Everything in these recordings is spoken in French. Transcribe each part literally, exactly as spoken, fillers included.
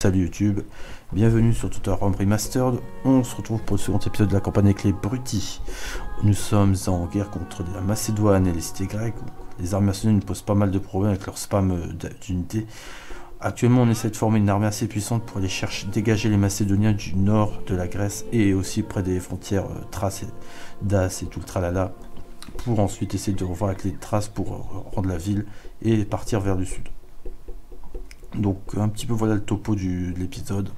Salut YouTube, bienvenue sur Total War Rome Remastered. On se retrouve pour le second épisode de la campagne avec les Brutis. Nous sommes en guerre contre la Macédoine et les cités grecques. Les armées macédoniennes nous posent pas mal de problèmes avec leur spam d'unités. Actuellement, on essaie de former une armée assez puissante pour aller chercher, dégager les Macédoniens du nord de la Grèce et aussi près des frontières euh, Thrace, Dacie et tout le tralala, pour ensuite essayer de revoir avec les Thraces pour euh, rendre la ville et partir vers le sud. Donc un petit peu voilà le topo du, de l'épisode.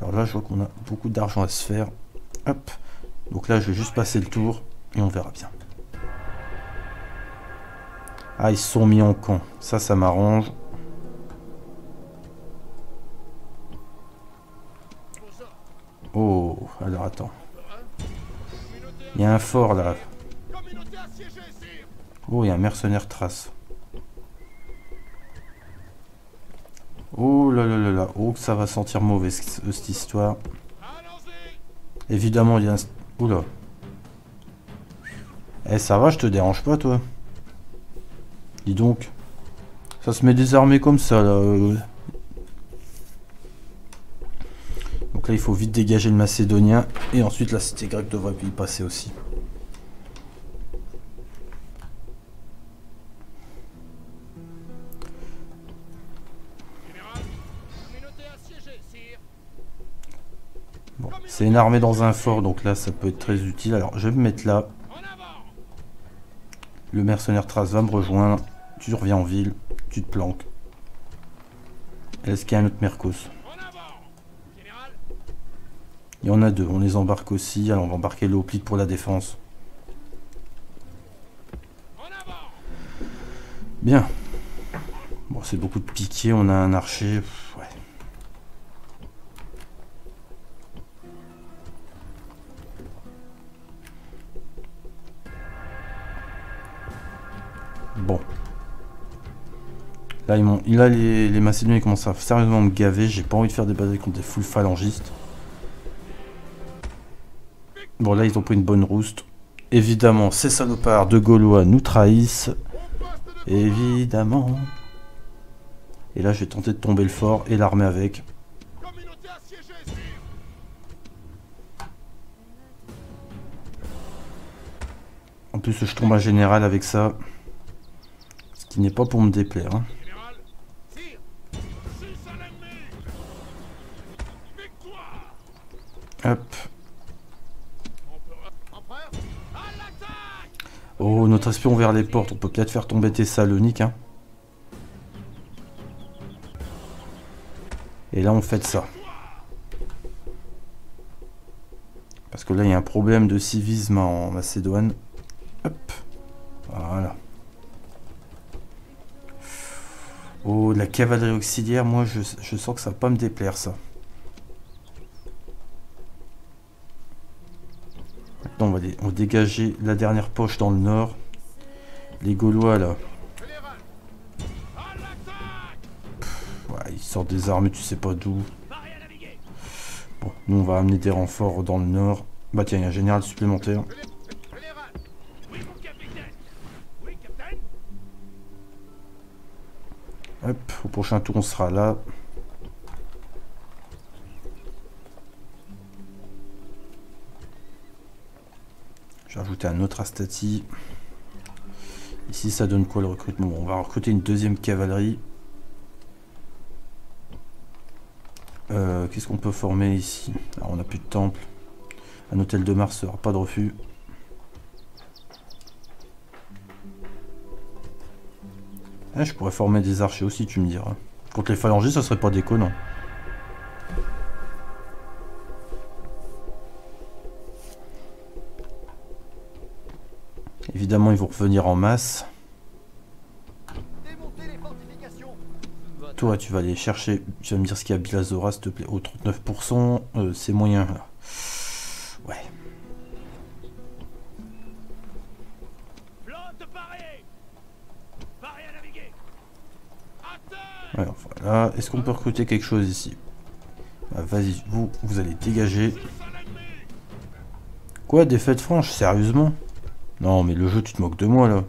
Alors là je vois qu'on a beaucoup d'argent à se faire. Hop. Donc là je vais juste passer le tour et on verra bien. Ah, ils se sont mis en camp. Ça, ça m'arrange. Oh, alors attends. Il y a un fort là. Oh, il y a un mercenaire Thrace. Oh là là là là, oh que ça va sentir mauvais cette histoire. Évidemment il y a un... Oula. Eh ça va, je te dérange pas toi. Dis donc. Ça se met désarmé comme ça là. Donc là il faut vite dégager le Macédonien. Et ensuite la cité grecque devrait y passer aussi. C'est une armée dans un fort, donc là ça peut être très utile. Alors je vais me mettre là. Le mercenaire Thrace va me rejoindre. Tu reviens en ville, tu te planques. Est-ce qu'il y a un autre Mercos? Il y en a deux, on les embarque aussi. Alors on va embarquer le hoplite pour la défense. Bien. Bon, c'est beaucoup de piquets, on a un archer. Ouais. Bon. Là, ils m'ont, là les, les Macédoniens commencent à sérieusement me gaver. J'ai pas envie de faire des batailles contre des full phalangistes. Bon, là, ils ont pris une bonne rouste. Évidemment, ces salopards de Gaulois nous trahissent. Évidemment. Et là, je vais tenter de tomber le fort et l'armée avec. En plus, je tombe à général avec ça. Qui n'est pas pour me déplaire. Hein. Hop. Oh, notre espion vers les portes. On peut peut-être faire tomber Thessalonique. Hein. Et là, on fait ça. Parce que là, il y a un problème de civisme en Macédoine. Hop. Voilà. Oh, de la cavalerie auxiliaire, moi je, je sens que ça va pas me déplaire ça. Maintenant on va, dé on va dégager la dernière poche dans le nord. Les Gaulois là. Pff, ouais, ils sortent des armées, tu sais pas d'où. Bon, nous on va amener des renforts dans le nord. Bah tiens, il y a un général supplémentaire. Hop, au prochain tour on sera là. J'ai rajouté un autre astati. Ici ça donne quoi le recrutement? Bon, on va recruter une deuxième cavalerie. Euh, Qu'est-ce qu'on peut former ici? Alors, on n'a plus de temple. Un hôtel de Mars sera pas de refus. Je pourrais former des archers aussi, tu me diras. Contre les phalangistes, ça serait pas déconnant. Évidemment, ils vont revenir en masse. Toi, tu vas aller chercher. Tu vas me dire ce qu'il y a à Bilazora, s'il te plaît. Au trente-neuf pour cent, euh, c'est moyen. Là. Ouais. Alors voilà, est-ce qu'on peut recruter quelque chose ici? Bah, vas-y, vous, vous allez dégager. Quoi, défaite franche, sérieusement? Non, mais le jeu, tu te moques de moi, là.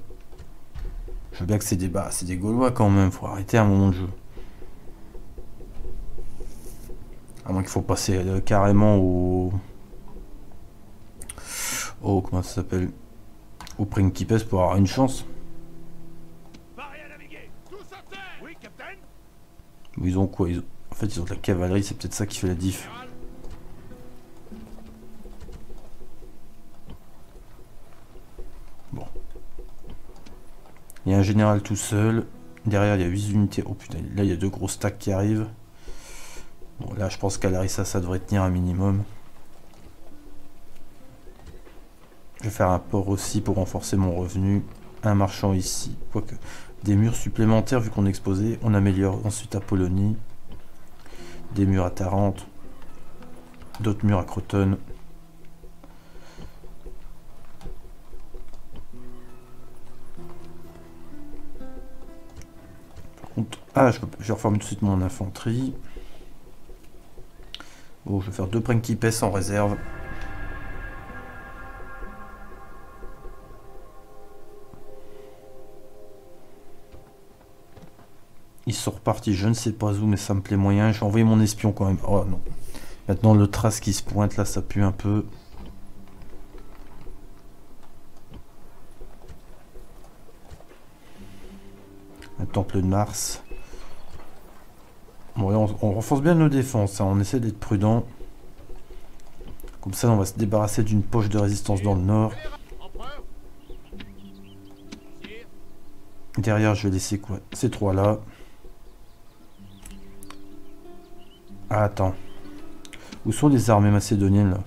Je veux bien que c'est des, bah, c'est des Gaulois, quand même, faut arrêter un moment de jeu. À moins qu'il faut passer euh, carrément au... au... comment ça s'appelle? Au Principes pour avoir une chance. Ils ont quoi ils ont... En fait, ils ont de la cavalerie, c'est peut-être ça qui fait la diff. Bon. Il y a un général tout seul. Derrière, il y a huit unités. Oh putain, là, il y a deux gros stacks qui arrivent. Bon, là, je pense qu'à Larissa, ça devrait tenir un minimum. Je vais faire un port aussi pour renforcer mon revenu. Un marchand ici. Quoique... des murs supplémentaires vu qu'on est exposé. On améliore ensuite Apollonie. Des murs à Tarente. D'autres murs à Croton. Par contre... ah, je, peux... je reforme tout de suite mon infanterie. Bon, je vais faire deux Principes en réserve. Ils sont repartis, je ne sais pas où, mais ça me plaît moyen. Je vais envoyer mon espion quand même. Oh non. Maintenant, le Thrace qui se pointe, là, ça pue un peu. Un temple de Mars. Bon, là, on, on renforce bien nos défenses. Hein. On essaie d'être prudent. Comme ça, on va se débarrasser d'une poche de résistance dans le nord. Derrière, je vais laisser quoi? Ces trois-là. Ah, attends. Où sont les armées macédoniennes là?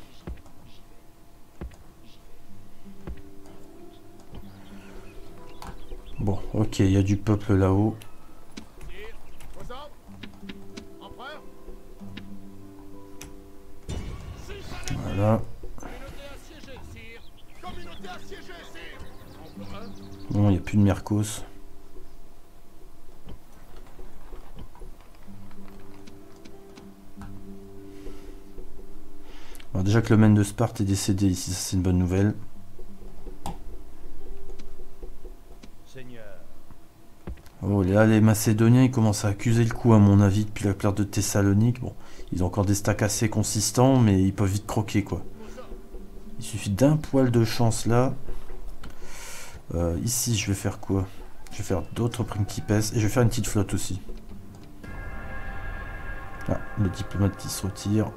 Bon, ok, il y a du peuple là-haut. Voilà. Bon, il n'y a plus de Mercos. Alors déjà que le maître de Sparte est décédé ici, ça c'est une bonne nouvelle. Oh là, les Macédoniens ils commencent à accuser le coup à mon avis depuis la perte de Thessalonique. Bon, ils ont encore des stacks assez consistants, mais ils peuvent vite croquer quoi. Il suffit d'un poil de chance là. Euh, ici je vais faire quoi? Je vais faire d'autres Principes et je vais faire une petite flotte aussi. Ah, le diplomate qui se retire.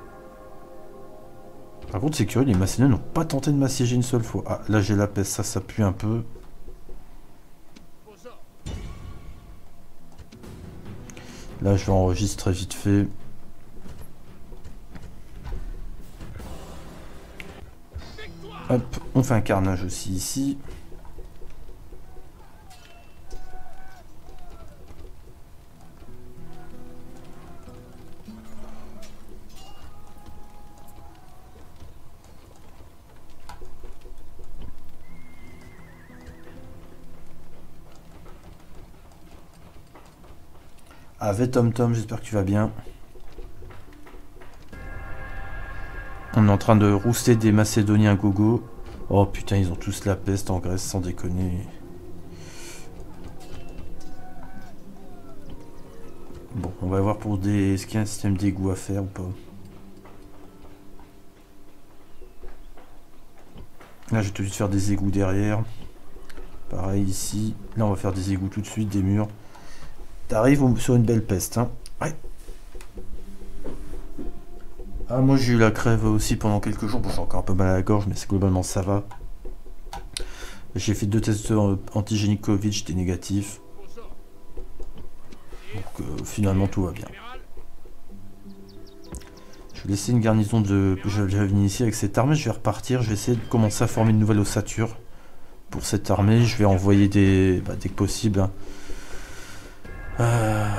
Par contre, c'est curieux, les Macédoniens n'ont pas tenté de m'assiéger une seule fois. Ah, là j'ai la peste, ça, ça pue un peu. Là, je vais enregistrer vite fait. Hop, on fait un carnage aussi ici. Avec Tom Tom, j'espère que tu vas bien. On est en train de rouster des Macédoniens gogo. Oh putain, ils ont tous la peste en Grèce, sans déconner. Bon, on va voir pour des... est-ce qu'il y a un système d'égout à faire ou pas? Là, je vais tout de suite faire des égouts derrière. Pareil ici. Là, on va faire des égouts tout de suite, des murs. T'arrives sur une belle peste, hein. Ouais. Ah, moi j'ai eu la crève aussi pendant quelques jours. Bon, j'ai encore un peu mal à la gorge, mais c'est globalement ça va. J'ai fait deux tests antigéniques Covid, j'étais négatif. Donc euh, finalement tout va bien. Je vais laisser une garnison de... j'avais venu ici avec cette armée, je vais repartir. Je vais essayer de commencer à former une nouvelle ossature pour cette armée. Je vais envoyer des... bah, dès que possible, hein. Euh...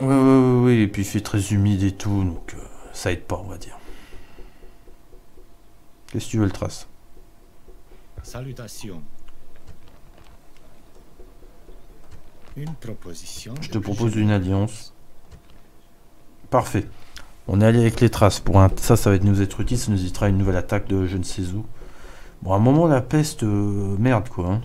Oui, oui, oui, et puis il fait très humide et tout, donc euh, ça aide pas, on va dire. Qu'est-ce que tu veux, le Thrace? Salutations. Une proposition. Je te propose une alliance. Parfait. On est allé avec les Thraces. Pour un... ça, ça va nous être utile, ça nous évitera une nouvelle attaque de je ne sais où. Bon, à un moment, la peste, euh, merde, quoi, hein.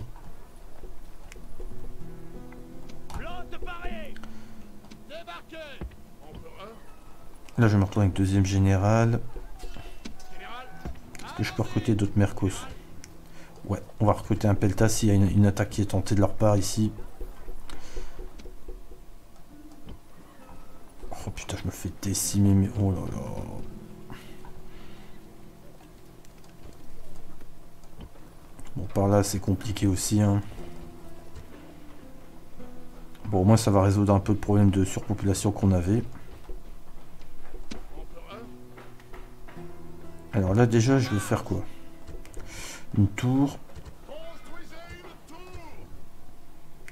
Là, je vais me retrouve avec le deuxième général. Est-ce que je peux recruter d'autres mercos? Ouais, on va recruter un Peltas s'il y a une, une attaque qui est tentée de leur part ici. Oh putain, je me fais décimer, mais oh là là. Bon, par là, c'est compliqué aussi, hein. Bon, au moins, ça va résoudre un peu le problème de surpopulation qu'on avait. Alors là, déjà, je vais faire quoi? Une tour.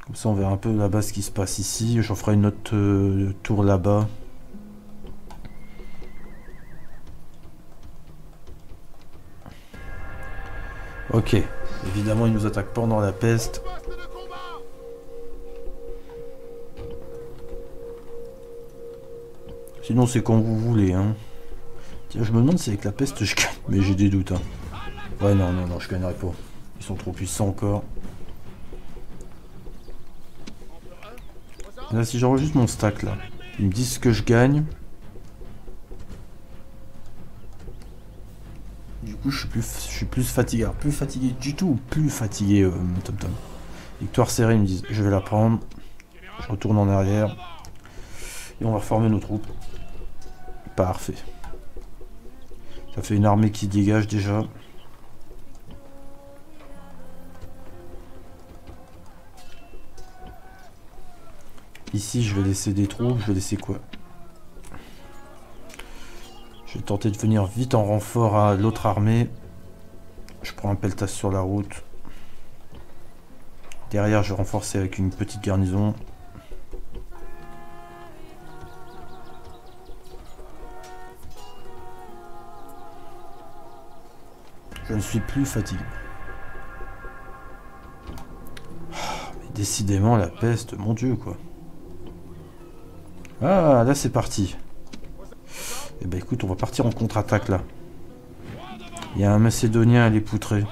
Comme ça, on verra un peu là-bas ce qui se passe ici. J'en ferai une autre euh, tour là-bas. Ok. Évidemment, ils nous attaquent pendant la peste. Sinon, c'est quand vous voulez, hein. Tiens, je me demande si avec la peste je gagne, mais j'ai des doutes, hein. Ouais, non, non, non, je gagnerai pas. Ils sont trop puissants encore. Là, si j'enregistre mon stack, là, ils me disent ce que je gagne. Du coup, je suis plus, je suis plus fatigué. Alors, plus fatigué du tout ou plus fatigué, euh, Tom Tom. Victoire serrée, ils me disent. Je vais la prendre. Je retourne en arrière. Et on va reformer nos troupes. Parfait. Ça fait une armée qui dégage déjà. Ici, je vais laisser des troupes. Je vais laisser quoi? Je vais tenter de venir vite en renfort à l'autre armée. Je prends un peltas sur la route. Derrière, je renforce avec une petite garnison. Je ne suis plus fatigué. Mais décidément, la peste, mon dieu, quoi. Ah, là c'est parti. Eh ben écoute, on va partir en contre-attaque là. Il y a un Macédonien à les poutrer.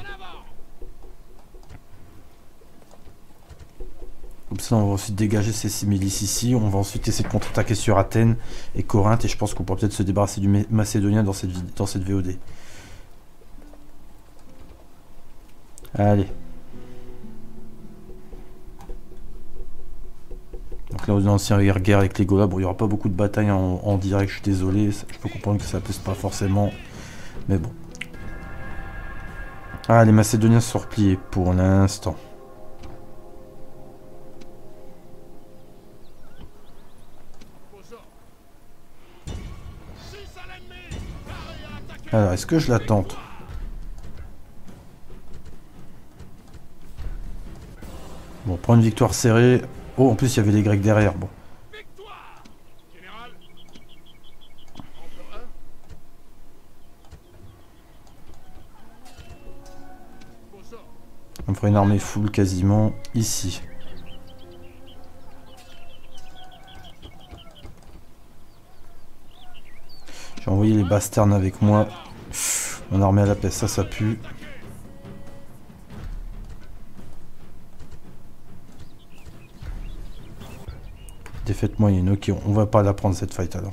Comme ça, on va ensuite dégager ces six milices ici. On va ensuite essayer de contre-attaquer sur Athènes et Corinthe. Et je pense qu'on pourra peut-être se débarrasser du Macédonien dans cette, dans cette V O D. Allez. Donc là, aux anciennes guerres avec les Gaulois, bon, il n'y aura pas beaucoup de batailles en, en direct, je suis désolé, je peux comprendre que ça ne pèse pas forcément, mais bon. Ah, les Macédoniens sont repliés pour l'instant. Alors, est-ce que je la tente? Bon, prendre une victoire serrée. Oh, en plus, il y avait les Grecs derrière. Bon. On ferait une armée full quasiment ici. J'ai envoyé les bastards avec moi. Pff, mon armée à la peste, ça, ça pue. Défaite moyenne, ok, on va pas la prendre cette fight alors.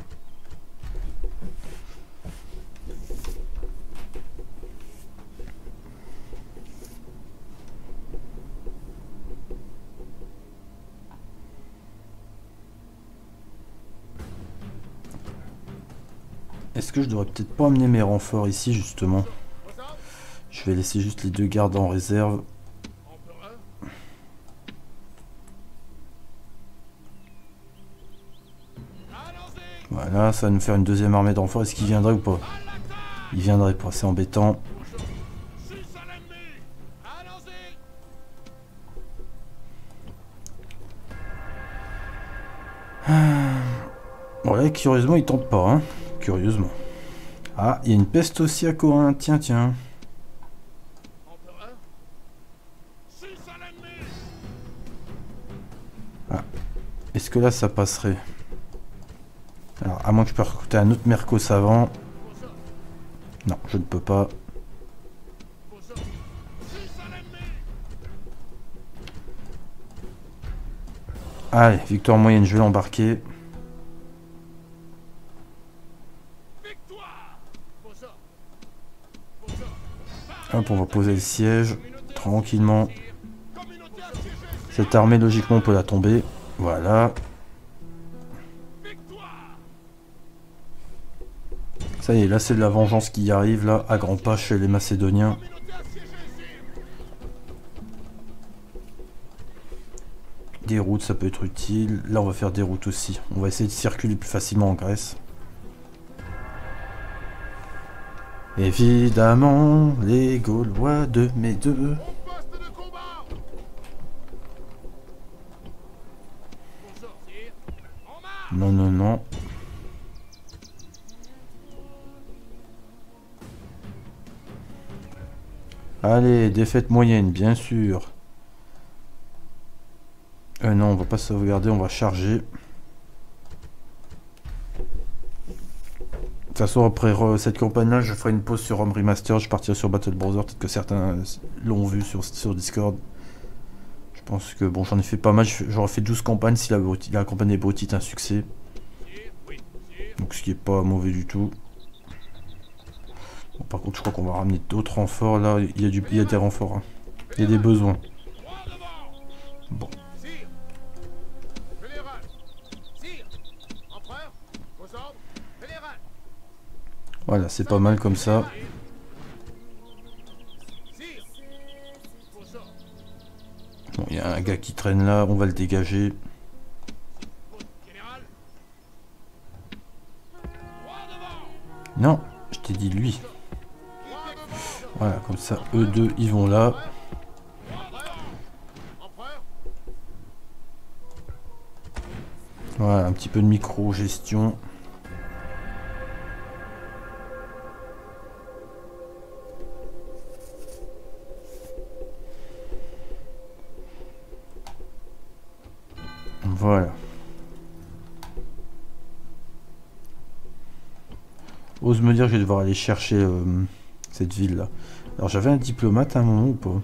Est-ce que je devrais peut-être pas amener mes renforts ici justement? Je vais laisser juste les deux gardes en réserve. Voilà, ça va nous faire une deuxième armée de renfort. Est-ce qu'il viendrait ou pas? Il viendrait pas, c'est embêtant. Bon là, curieusement, il tente pas, hein. Curieusement. Ah, il y a une peste aussi à Corinthe, tiens, tiens. Ah. Est-ce que là, ça passerait? Alors, à moins que je peux recruter un autre merco savant. Non, je ne peux pas. Allez, victoire moyenne, je vais l'embarquer. Hop, on va poser le siège tranquillement. Cette armée, logiquement, on peut la tomber. Voilà. Ça y est, là, c'est de la vengeance qui arrive, là, à grands pas chez les Macédoniens. Des routes, ça peut être utile. Là, on va faire des routes aussi. On va essayer de circuler plus facilement en Grèce. Évidemment, les Gaulois de mes deux. Non, non, non. Allez, défaite moyenne, bien sûr. Euh non, on va pas sauvegarder, on va charger. De toute façon, après euh, cette campagne-là, je ferai une pause sur Rome Remastered, je partirai sur Battle Brothers, peut-être que certains l'ont vu sur, sur Discord. Je pense que, bon, j'en ai fait pas mal, j'aurais fait douze campagnes si la, la campagne des Brutii est un succès. Donc ce qui est pas mauvais du tout. Bon, par contre, je crois qu'on va ramener d'autres renforts, là, il y a, du, il y a des renforts, hein. Il y a des besoins. Bon. Voilà, c'est pas mal comme ça. Bon, il y a un gars qui traîne là, on va le dégager. Non, je t'ai dit lui. Voilà, comme ça, eux deux, ils vont là. Voilà, un petit peu de micro-gestion. Voilà. Ose me dire que je vais devoir aller chercher euh, cette ville là. Alors j'avais un diplomate à un moment ou pas?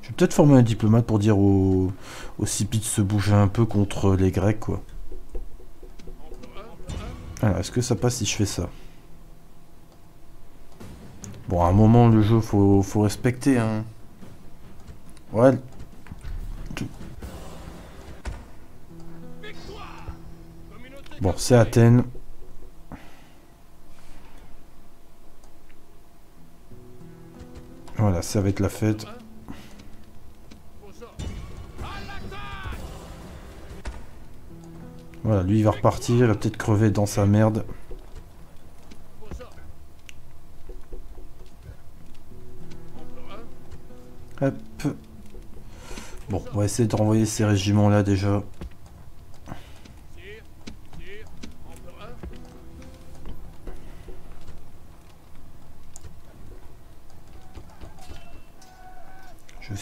Je vais peut-être former un diplomate pour dire aux au Scipii de se bouger un peu contre les Grecs quoi. Alors est-ce que ça passe si je fais ça? Bon à un moment le jeu faut, faut respecter hein. Ouais. Bon, c'est Athènes. Voilà, ça va être la fête. Voilà, lui, il va repartir. Il va peut-être crever dans sa merde. Hop. Bon, on va essayer de renvoyer ces régiments-là, déjà.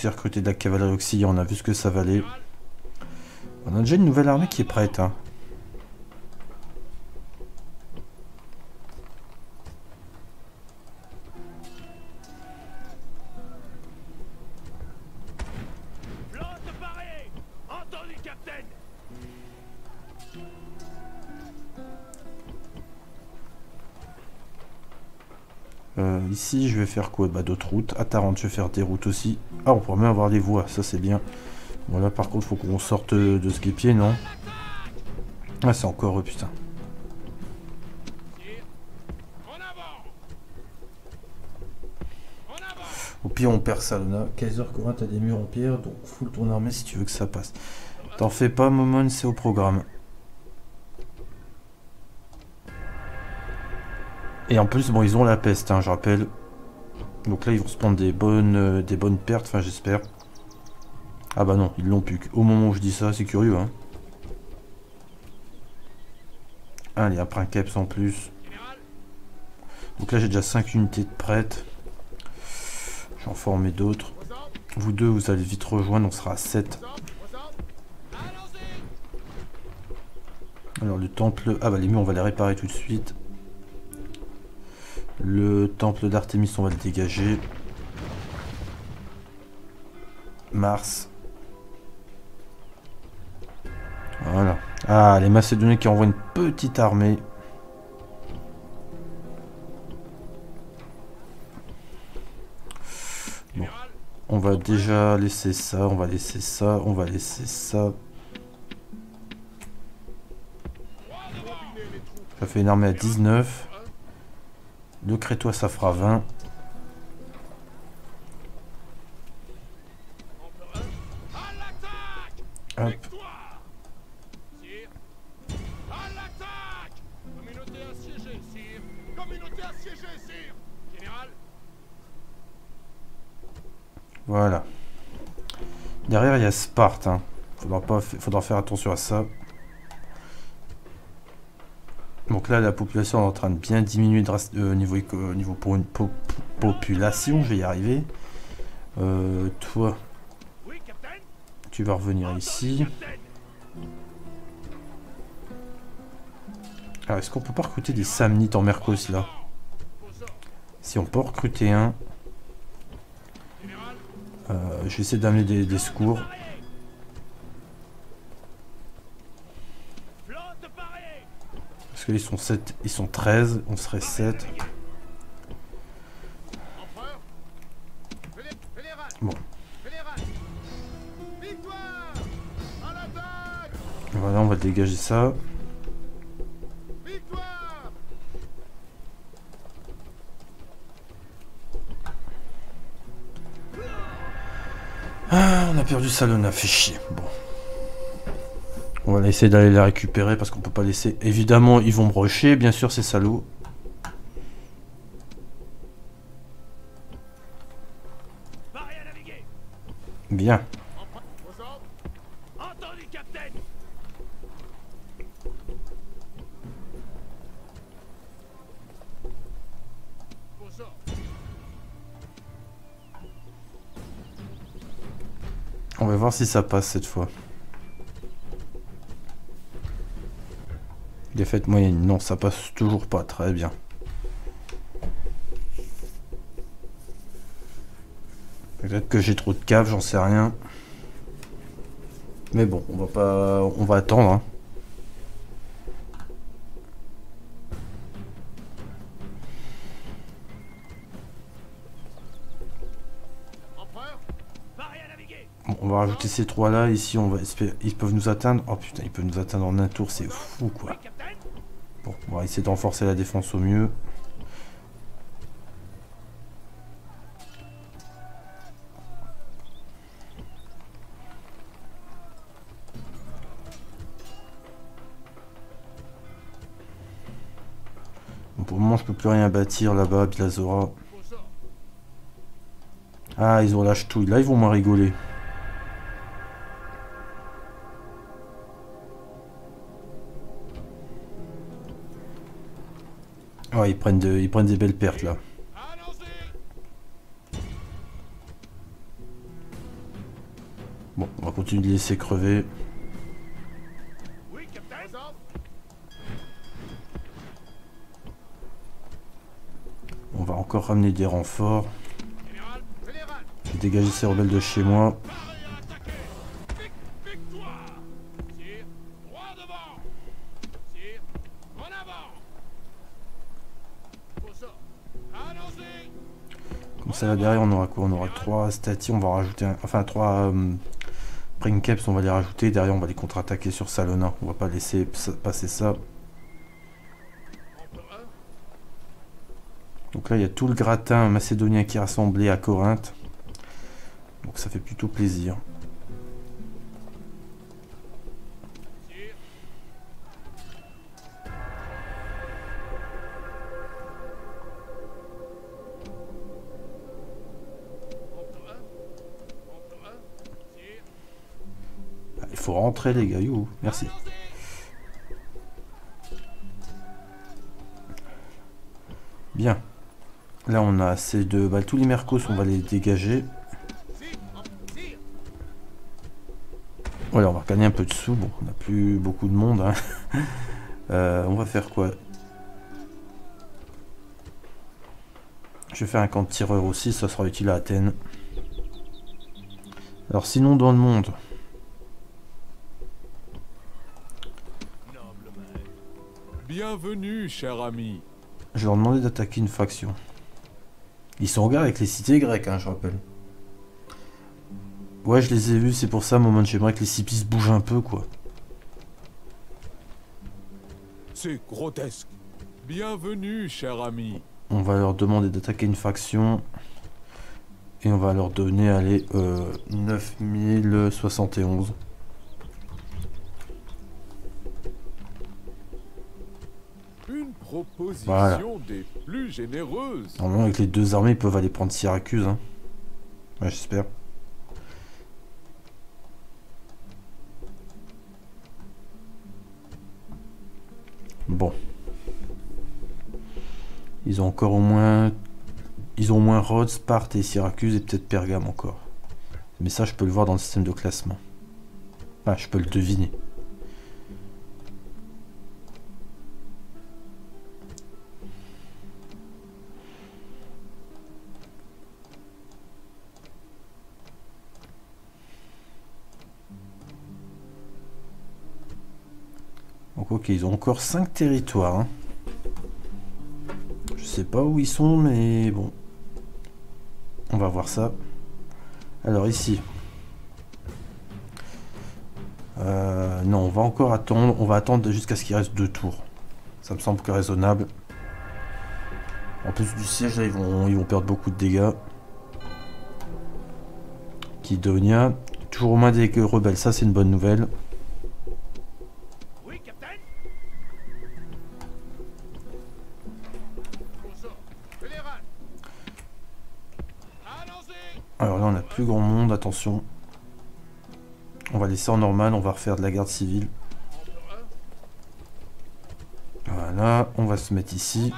Recruter de la cavalerie auxiliaire, on a vu ce que ça valait. On a déjà une nouvelle armée qui est prête. Hein. Euh, ici, je vais faire quoi? Bah, d'autres routes. À Tarente, je vais faire des routes aussi. Ah, on pourrait même avoir des voies, ça c'est bien. Voilà, par contre, faut qu'on sorte de ce guépier, non? Ah, c'est encore eux, putain. Au pire, on perd Salona. Kaiser Corinthe a des murs en pierre, donc foule ton armée si tu veux que ça passe. T'en fais pas, Momon, c'est au programme. Et en plus, bon, ils ont la peste, hein, je rappelle. Donc là, ils vont se prendre des bonnes, euh, des bonnes pertes, enfin, j'espère. Ah bah non, ils l'ont plus. Au moment où je dis ça, c'est curieux, hein. Allez, après un caps en plus. Donc là, j'ai déjà cinq unités de prêtes. J'en formais d'autres. Vous deux, vous allez vite rejoindre, on sera à sept. Alors, le temple... Ah bah, les murs, on va les réparer tout de suite. Le temple d'Artémis, on va le dégager. Mars. Voilà. Ah, les Macédoniens qui envoient une petite armée. on va déjà laisser ça, on va laisser ça, on va laisser ça. Ça fait une armée à dix-neuf. Le Crétois, ça fera vingt. Hop. Voilà. Derrière, il y a Sparte. Hein. Faudra pas, faudra faire attention à ça. Donc là, la population est en train de bien diminuer au euh, niveau, euh, niveau pour une po population. Je vais y arriver. Euh, toi, tu vas revenir ici. Alors, est-ce qu'on peut pas recruter des Samnites en Mercos là? Si on peut recruter un. Euh, je vais essayer d'amener des, des secours. Parce qu'ils sont sept, ils sont treize, on serait sept. Bon. Voilà, on va dégager ça. Ah, on a perdu Salona, fait chier. Bon. On va essayer d'aller la récupérer parce qu'on peut pas laisser. Évidemment, ils vont me rusher, bien sûr, ces salauds. Bien. On va voir si ça passe cette fois. Défaite moyenne. Non, ça passe toujours pas. Très bien. Peut-être que j'ai trop de caves, j'en sais rien. Mais bon, on va pas. On va attendre. Hein. On va rajouter ces trois là, ici on va espérer, ils peuvent nous atteindre. Oh putain, ils peuvent nous atteindre en un tour, c'est fou quoi. Bon, on va essayer de renforcer la défense au mieux. Bon, pour le moment je peux plus rien bâtir là-bas, Bilazora. Ah, ils ont lâché tout, là ils vont moins rigoler. Oh, ils prennent, de, ils prennent des belles pertes là. Bon, on va continuer de les laisser crever. On va encore ramener des renforts. Je vais dégager ces rebelles de chez moi. Ça là derrière on aura quoi? On aura trois stati, on va rajouter un, enfin trois euh, princeps, on va les rajouter. Derrière on va les contre-attaquer sur Salona. On va pas laisser passer ça. Donc là il y a tout le gratin macédonien qui est rassemblé à Corinthe. Donc ça fait plutôt plaisir. Rentrer les gars, you. Merci. Bien. Là on a assez de balles. Tous les mercos, on va les dégager. Voilà, on va gagner un peu de sous. Bon, on n'a plus beaucoup de monde. Hein. Euh, on va faire quoi? Je vais faire un camp de tireur aussi. Ça sera utile à Athènes. Alors sinon dans le monde. Bienvenue, cher ami. Je leur demandais d'attaquer une faction. Ils sont en guerre avec les cités grecques, hein, je rappelle. Ouais, je les ai vus, c'est pour ça, moment, j'aimerais que les Scipies bougent un peu, quoi. C'est grotesque. Bienvenue, cher ami. On va leur demander d'attaquer une faction. Et on va leur donner, allez, euh, neuf mille soixante et onze. Une proposition voilà. Des plus généreuses. Normalement, avec les deux armées, ils peuvent aller prendre Syracuse. Hein. Ouais, j'espère. Bon. Ils ont encore au moins... Ils ont au moins Rhodes, Sparte et Syracuse et peut-être Pergame encore. Mais ça, je peux le voir dans le système de classement. Ah, je peux le deviner. Donc ok, ils ont encore cinq territoires. Hein. Je sais pas où ils sont, mais bon. On va voir ça. Alors ici. Euh, non, on va encore attendre. On va attendre jusqu'à ce qu'il reste deux tours. Ça me semble que raisonnable. En plus du siège, là, ils vont, ils vont perdre beaucoup de dégâts. Kidonia. Toujours aux mains des rebelles. Ça, c'est une bonne nouvelle. Oui, capitaine. Alors là, on a plus grand monde, attention. On va laisser en normal, on va refaire de la garde civile. Voilà, on va se mettre ici.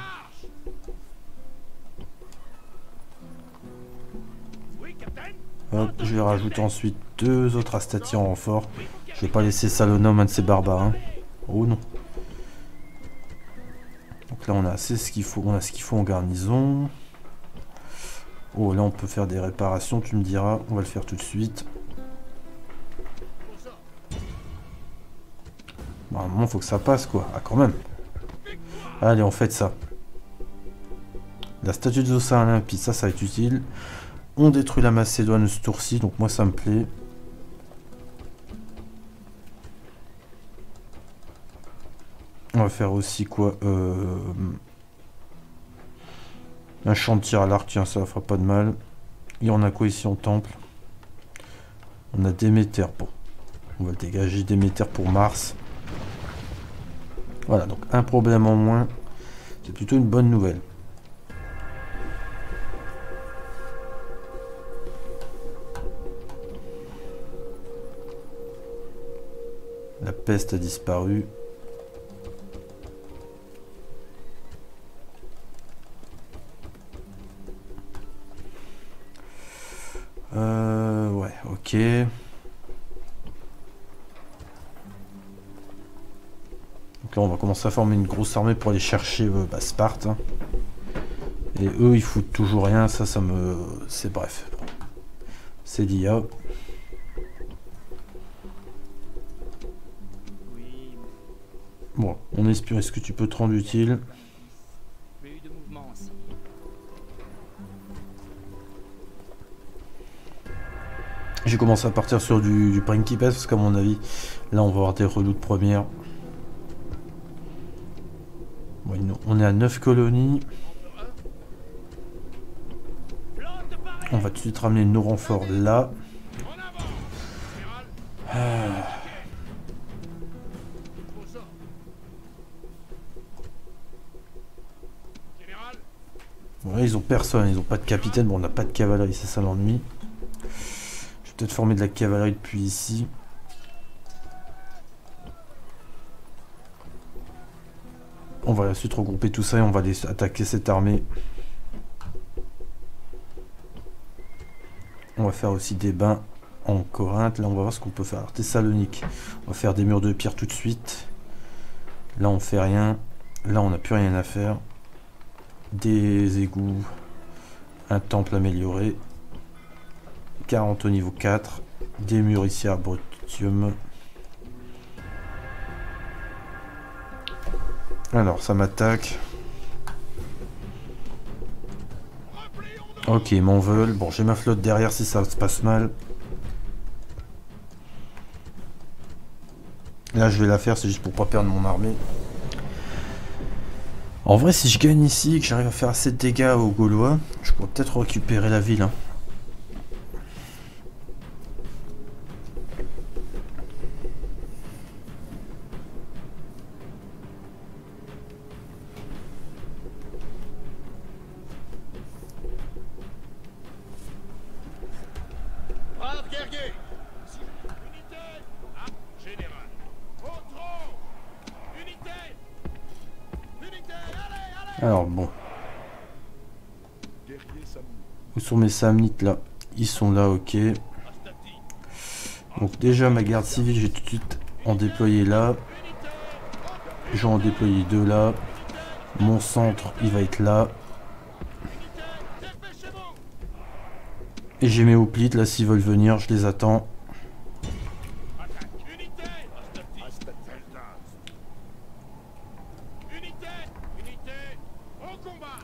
Hop, je vais rajouter ensuite deux autres Astatiens en renfort. Je vais pas laisser Salona aux mains de ces barbares. Hein. Oh non. Donc là, on a assez ce qu'il faut. On a ce qu'il faut en garnison. Oh, là, on peut faire des réparations, tu me diras. On va le faire tout de suite. Normalement, faut que ça passe, quoi. Ah, quand même. Allez, on fait ça. La statue de Zosa Olympide, ça, ça va être utile. On détruit la Macédoine ce tour-ci, donc moi, ça me plaît. On va faire aussi, quoi euh... un champ de tir à l'arc, tiens, ça fera pas de mal. Et on a quoi ici en temple? On a Déméter. Bon, on va dégager Déméter pour Mars. Voilà, donc un problème en moins. C'est plutôt une bonne nouvelle. La peste a disparu. Euh, ouais, ok. Donc là, on va commencer à former une grosse armée pour aller chercher euh, bah, Sparte. Hein. Et eux, ils foutent toujours rien. Ça, ça me... C'est bref. C'est l'I A. Bon, on espère. Est-ce que tu peux te rendre utile ? J'ai commencé à partir sur du, du Principes parce qu'à mon avis, là on va avoir des relous de première. Bon, on est à neuf colonies. On va tout de suite ramener nos renforts là. Ah. Bon, là, ils ont personne, ils ont pas de capitaine. Bon, on n'a pas de cavalerie, c'est ça l'ennui. Peut-être former de la cavalerie depuis ici. On va ensuite regrouper tout ça et on va aller attaquer cette armée. On va faire aussi des bains en Corinthe. Là, on va voir ce qu'on peut faire. Thessalonique. On va faire des murs de pierre tout de suite. Là, on fait rien. Là, on n'a plus rien à faire. Des égouts. Un temple amélioré. Tarente au niveau quatre, des murs ici à Brutium. Alors ça m'attaque. Ok, ils m'en veulent. Bon, j'ai ma flotte derrière si ça se passe mal. Là, je vais la faire, c'est juste pour pas perdre mon armée. En vrai, si je gagne ici et que j'arrive à faire assez de dégâts aux Gaulois, je pourrais peut-être récupérer la ville. Hein. Alors bon. Où sont mes Samnites là? Ils sont là, ok. Donc déjà ma garde civile, j'ai tout de suite en déployé là. J'en ai déployé deux là. Mon centre, il va être là. Et j'ai mes hoplites là, s'ils veulent venir, je les attends.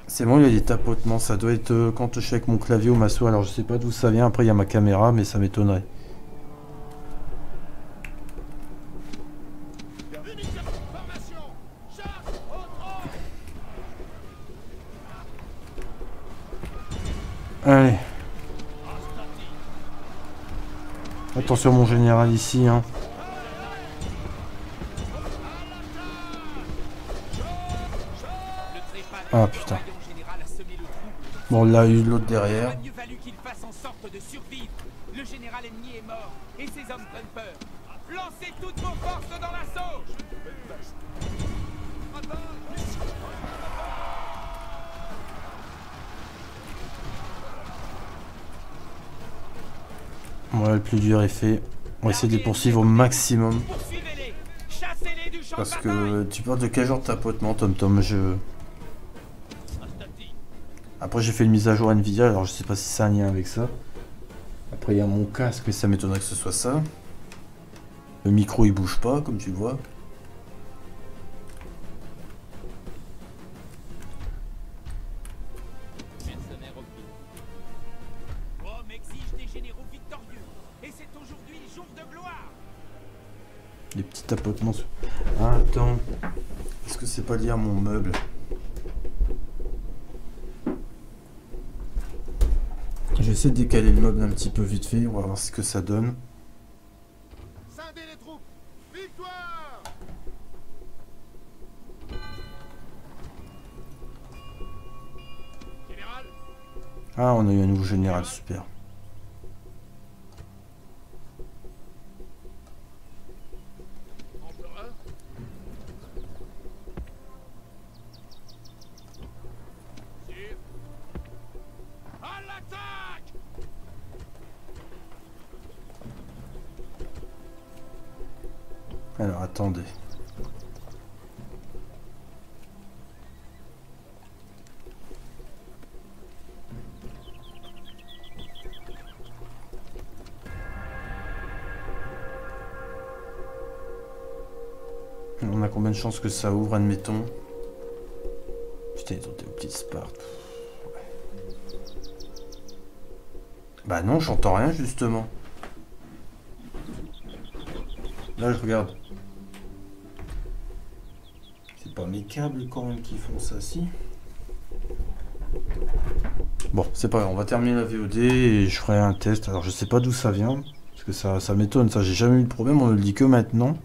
C'est bon, il y a des tapotements, ça doit être euh, quand je suis avec mon clavier ou ma souris, alors je sais pas d'où ça vient, après il y a ma caméra, mais ça m'étonnerait. Allez. Attention mon général ici, hein. Ah putain. Bon, là, il y a eu l'autre derrière. Voilà, le plus dur est fait. On va essayer de les poursuivre au maximum. Parce que tu parles de quel genre de tapotement, Tom Tom? Je... Après j'ai fait une mise à jour Nvidia, alors je sais pas si ça a un lien avec ça. Après il y a mon casque, mais ça m'étonnerait que ce soit ça. Le micro il bouge pas, comme tu le vois. Des petits tapotements sur... Ah, attends, est-ce que c'est pas lié à mon meuble? J'essaie de décaler le meuble un petit peu vite fait, on va voir ce que ça donne. Scindez les troupes, victoire! Général. Ah, on a eu un nouveau général, super. Alors attendez. On a combien de chances que ça ouvre, admettons? Putain, ils ont des petites Sparte. Ouais. Bah non, j'entends rien justement. Là je regarde. Pas mes câbles quand même qui font ça, si. Bon, c'est pas grave, on va terminer la V O D et je ferai un test. Alors je sais pas d'où ça vient, parce que ça, ça m'étonne, ça j'ai jamais eu de problème, on ne le dit que maintenant.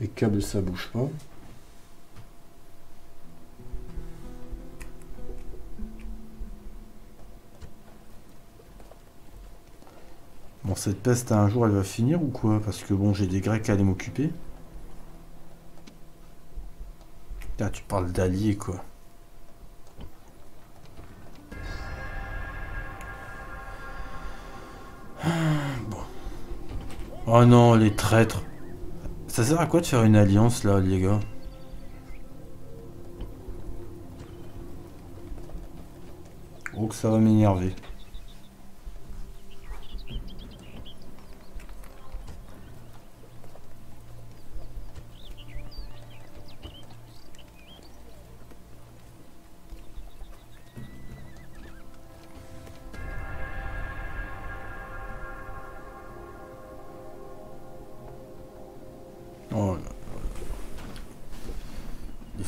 Les câbles ça bouge pas. Bon, cette peste, un jour, elle va finir ou quoi? Parce que bon, j'ai des Grecs à aller m'occuper. Là, tu parles d'alliés, quoi. Bon. Oh non, les traîtres. Ça sert à quoi de faire une alliance, là, les gars? Oh, que ça va m'énerver.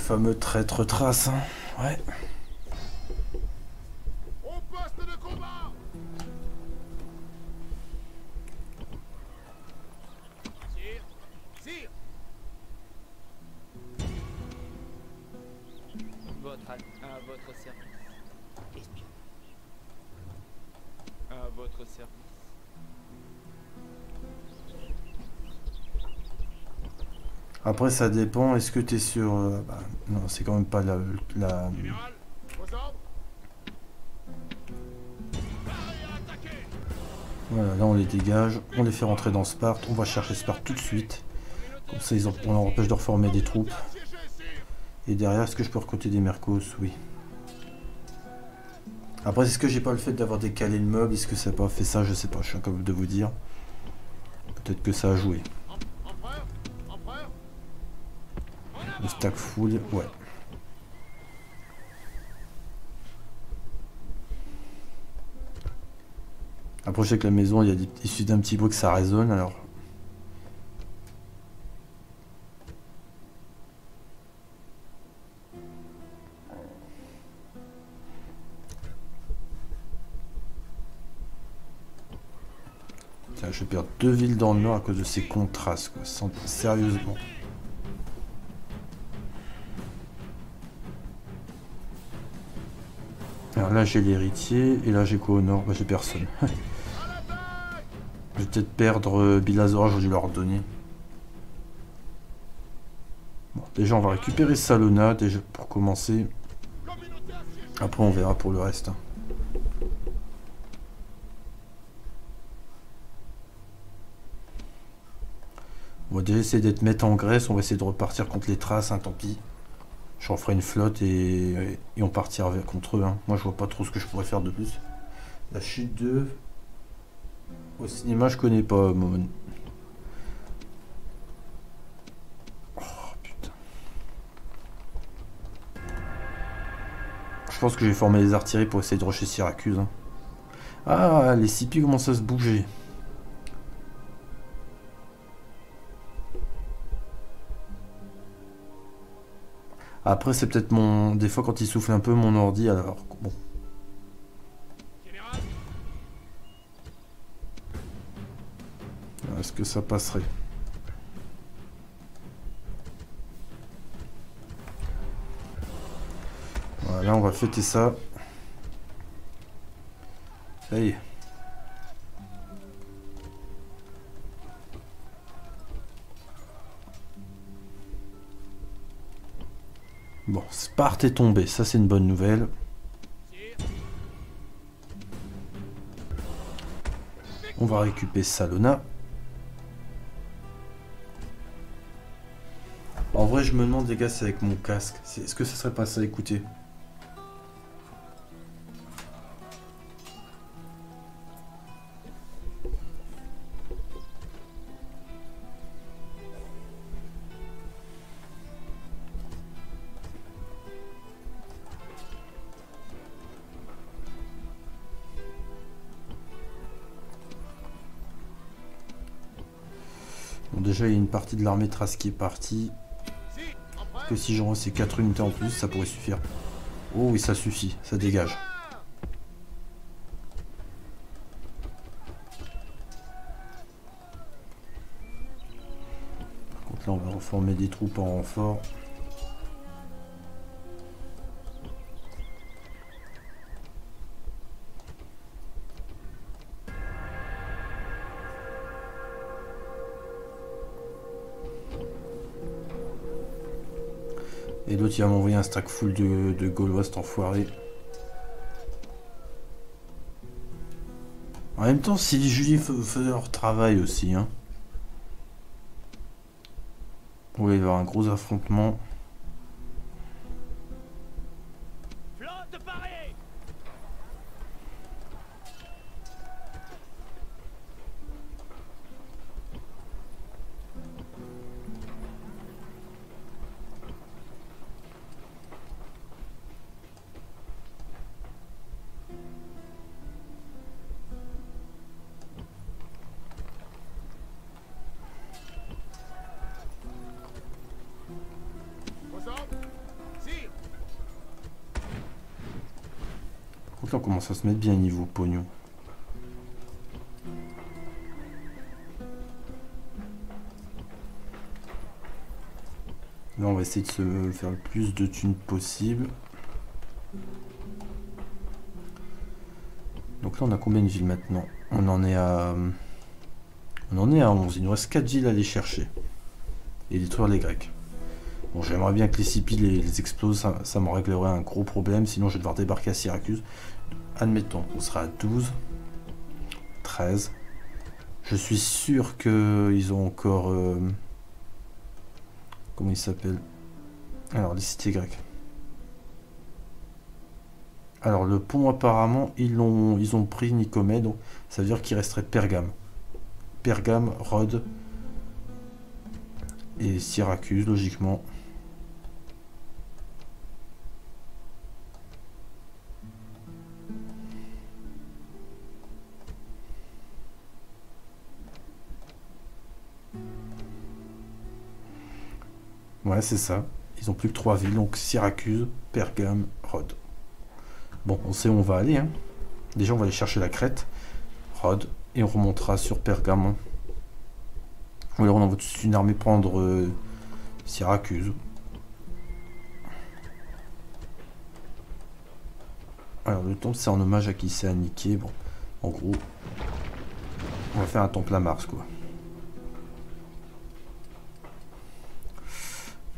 fameux traître Thrace, hein. Ouais. Au poste de combat. Sire. Sire. Votre, à votre service. À votre service. Après ça dépend, est-ce que t'es sur... Euh, bah, non, c'est quand même pas la... la... Voilà, là on les dégage, on les fait rentrer dans Sparte, on va chercher Sparte tout de suite. Comme ça ils ont, on leur empêche de reformer des troupes. Et derrière, est-ce que je peux recruter des mercos? Oui. Après, est-ce que j'ai pas le fait d'avoir décalé le meuble? Est-ce que ça n'a pas fait ça? Je sais pas, je suis incapable de vous dire. Peut-être que ça a joué. Le stack full, ouais. Après, je sais que la maison, il y a des, il suffit d'un petit bruit que ça résonne, alors. Tiens, je vais perdre deux villes dans le nord à cause de ces contrastes, quoi. Sans, sérieusement. Alors là j'ai l'héritier et là j'ai quoi au nord? Bah j'ai personne. Je vais peut-être perdre euh, Bilazora, j'aurais dû leur donner. Bon, déjà on va récupérer Salona déjà pour commencer. Après on verra pour le reste. On va déjà essayer d'être maître en Grèce, on va essayer de repartir contre les Thraces, hein, tant pis. J'en ferai une flotte et, et on partira vers contre eux. Hein. Moi, je vois pas trop ce que je pourrais faire de plus. La chute de... Au cinéma, je connais pas, mon... Oh, putain. Je pense que j'ai formé les artilleries pour essayer de rusher Syracuse. Hein. Ah, les Scipii commencent à se bouger. Après, c'est peut-être mon... Des fois, quand il souffle un peu, mon ordi, alors... Bon. Est-ce que ça passerait? Voilà, on va fêter ça. Ça y est. Bon, Sparte est tombée, ça c'est une bonne nouvelle. On va récupérer Salona. En vrai, je me demande, les gars, c'est avec mon casque. Est-ce que ça serait pas ça à écouter? Déjà, il y a une partie de l'armée Thrace qui est partie. Que si j'en ces quatre unités en plus, ça pourrait suffire. Oh oui, ça suffit, ça dégage. Par contre, là, on va reformer des troupes en renfort. Et l'autre il va m'envoyer un stack full de, de Gaulois, cet enfoiré. En même temps, si les Juifs faisaient leur travail aussi, hein. Oui, il va y avoir un gros affrontement. Donc là on commence à se mettre bien niveau pognon. Là on va essayer de se faire le plus de thunes possible. Donc là on a combien de villes maintenant? On en est à... On en est à onze. Il nous reste quatre villes à aller chercher. Et détruire les Grecs. Bon, j'aimerais bien que les Scipii les, les explosent, ça, ça m'en réglerait un gros problème, sinon je vais devoir débarquer à Syracuse. Admettons, on sera à douze, treize. Je suis sûr qu'ils ont encore... Euh, comment ils s'appellent? Alors, les cités grecques. Alors, le pont, apparemment, ils ont, ils ont pris Nicomède, donc ça veut dire qu'il resterait Pergame. Pergame, Rhodes et Syracuse, logiquement. Ouais, c'est ça. Ils ont plus que trois villes, donc Syracuse, Pergame, Rhodes. Bon, on sait où on va aller, hein. Déjà, on va aller chercher la Crète, Rhodes, et on remontera sur Pergame. Ou alors on envoie toute une armée prendre euh, Syracuse. Alors le temple, c'est en hommage à qui s'est niqué. Bon, en gros, on va faire un temple à Mars, quoi.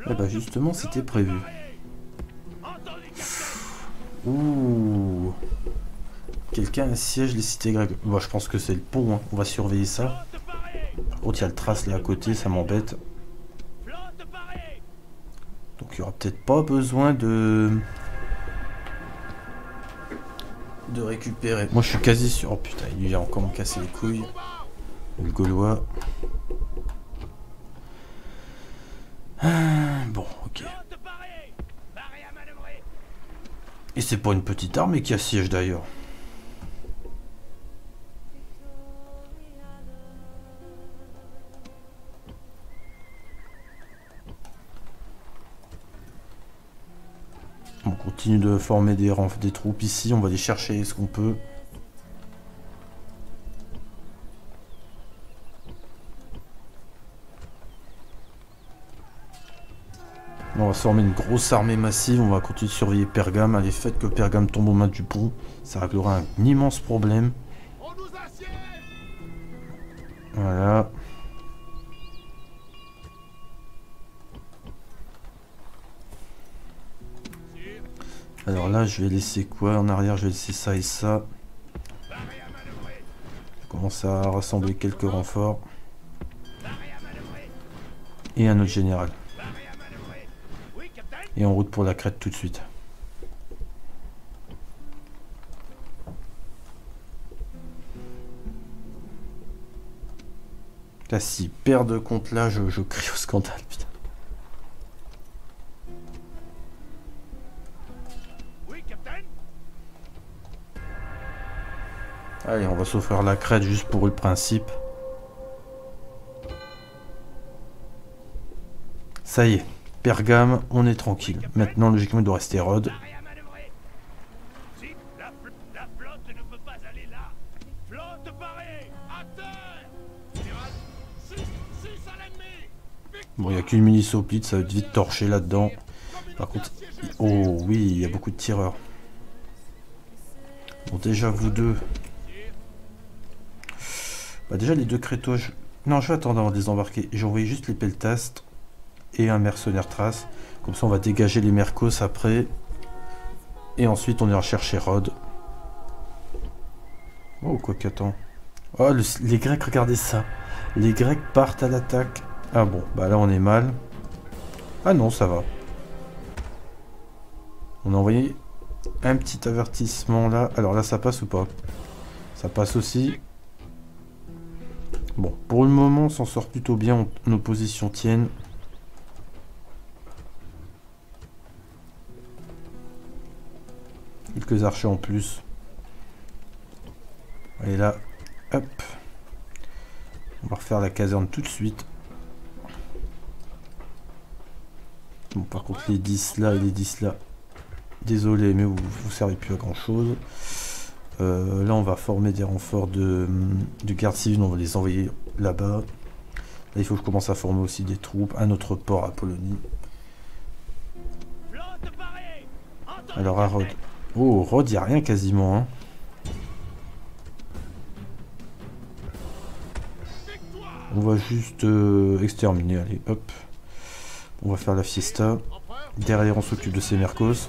Eh bah justement, c'était prévu. Ouh. Quelqu'un assiège les cités grecques. Bah, je pense que c'est le pont, hein. On va surveiller ça. Par contre, il y a le Thrace là à côté, ça m'embête. Donc, il n'y aura peut-être pas besoin de... de récupérer. Moi, je suis quasi sûr. Oh putain, il a encore me cassé les couilles. Le Gaulois. Ah, bon, ok. Et c'est pas une petite armée qui assiège d'ailleurs. On continue de former des, des troupes ici, on va les chercher ce qu'on peut. On va se former une grosse armée massive, on va continuer de surveiller Pergame. Allez, faites que Pergame tombe aux mains du pont, ça réglera un immense problème. Voilà. Alors là, je vais laisser quoi en arrière? Je vais laisser ça et ça. Je commence à rassembler quelques renforts. Et un autre général. Et en route pour la Crète tout de suite. Là, s'ils perdent compte là, je, je crie au scandale, putain. Allez, on va s'offrir la Crète juste pour le principe. Ça y est, Pergame, on est tranquille. Maintenant, logiquement, il doit rester Rhodes. Bon, il n'y a qu'une municipalite, ça va être vite torché là-dedans. Par contre, oh oui, il y a beaucoup de tireurs. Bon, déjà, vous deux... Bah déjà les deux crétois, je... non je vais attendre avant de les embarquer, j'ai envoyé juste les peltastes et un mercenaire Thrace, comme ça on va dégager les mercos après, et ensuite on ira chercher Rhodes. Oh quoi qu'attends, oh le... les Grecs, regardez ça, les Grecs partent à l'attaque, ah bon, bah là on est mal, ah non ça va, on a envoyé un petit avertissement là, alors là ça passe ou pas? Ça passe aussi. Bon, pour le moment, on s'en sort plutôt bien, on, nos positions tiennent. Quelques archers en plus. Et là, hop. On va refaire la caserne tout de suite. Bon, par contre, les dix là et les dix là, Désolé, mais vous ne servez plus à grand chose. Euh, là, on va former des renforts de, de garde civile. On va les envoyer là-bas. Là, il faut que je commence à former aussi des troupes. Un autre port à Apollonie. Alors à Rhodes. Oh, Rhodes, il n'y a rien quasiment. Hein. On va juste euh, exterminer. Allez, hop. On va faire la fiesta. Derrière, on s'occupe de ces mercos.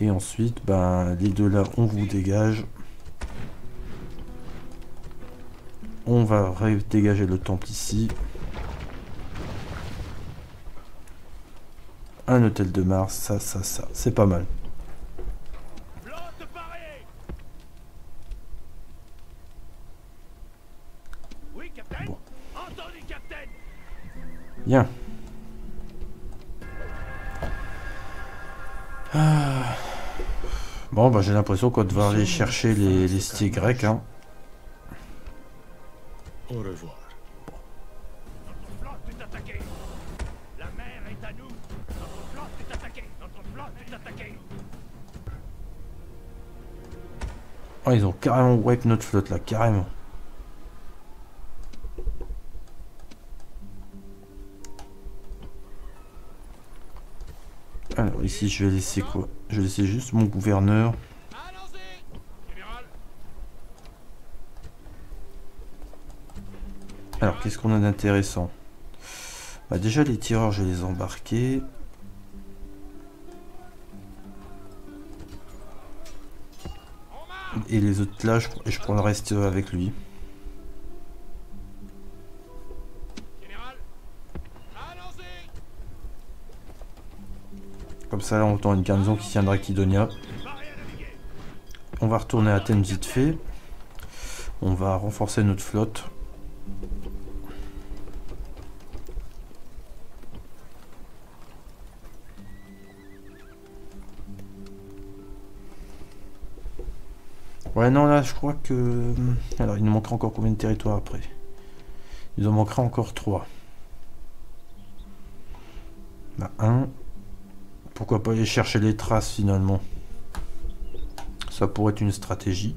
Et ensuite, ben, les deux là, on vous dégage. On va dégager le temple ici. Un hôtel de Mars, ça, ça, ça. C'est pas mal. Bon. Bien. Ah. Bon, bah, j'ai l'impression qu'on va aller chercher les, les cités grecques. Hein. Au revoir. Oh, ils ont carrément wipe notre flotte là, carrément. Alors ici je vais laisser quoi? Je vais laisser juste mon gouverneur. Alors qu'est-ce qu'on a d'intéressant? Bah déjà les tireurs je vais les embarquer. Et les autres là, je, je prends le reste avec lui. Comme ça, là, on tend une garnison qui tiendra à Kidonia. On va retourner à Athènes vite fait. On va renforcer notre flotte. Ouais, non, là, je crois que... Alors, il nous manquera encore combien de territoires après? Il en manquera encore trois. Bah, un. Pourquoi pas aller chercher les Thraces, finalement? Ça pourrait être une stratégie.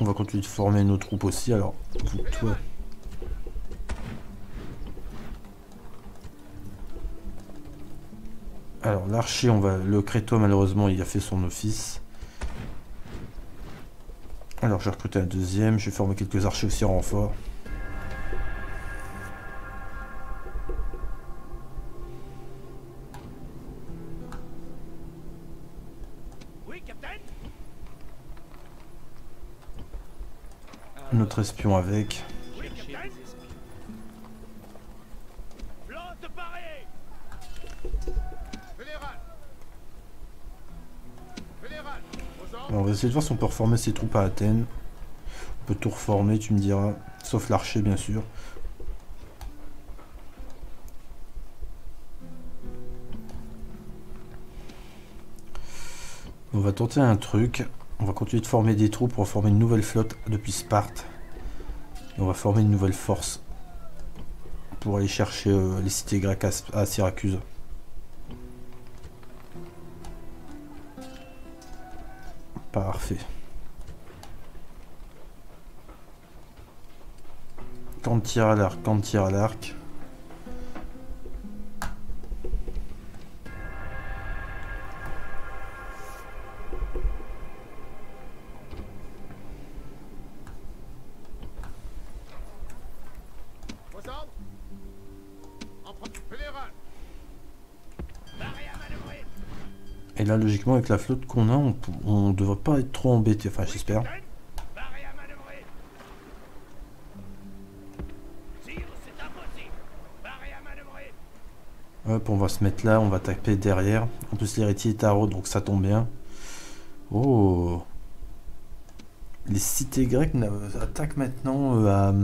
On va continuer de former nos troupes aussi, alors... Vous, toi... Alors l'archer, on va le Crétois malheureusement il a fait son office. Alors j'ai recruté un deuxième, j'ai formé quelques archers aussi en renfort. Oui, capitaine. Notre espion avec. Oui, capitaine. On va essayer de voir si on peut reformer ses troupes à Athènes. On peut tout reformer, tu me diras. Sauf l'archer, bien sûr. On va tenter un truc. On va continuer de former des troupes. On va former une nouvelle flotte depuis Sparte. Et on va former une nouvelle force. Pour aller chercher euh, les cités grecques à, à Syracuse. Parfait. Quand tire à l'arc, quand tire à l'arc. Et là, logiquement, avec la flotte qu'on a, on ne devrait pas être trop embêté. Enfin, j'espère. Hop, on va se mettre là, on va taper derrière. En plus, l'héritier est à Rhodes, donc ça tombe bien. Oh! Les cités grecques attaquent maintenant à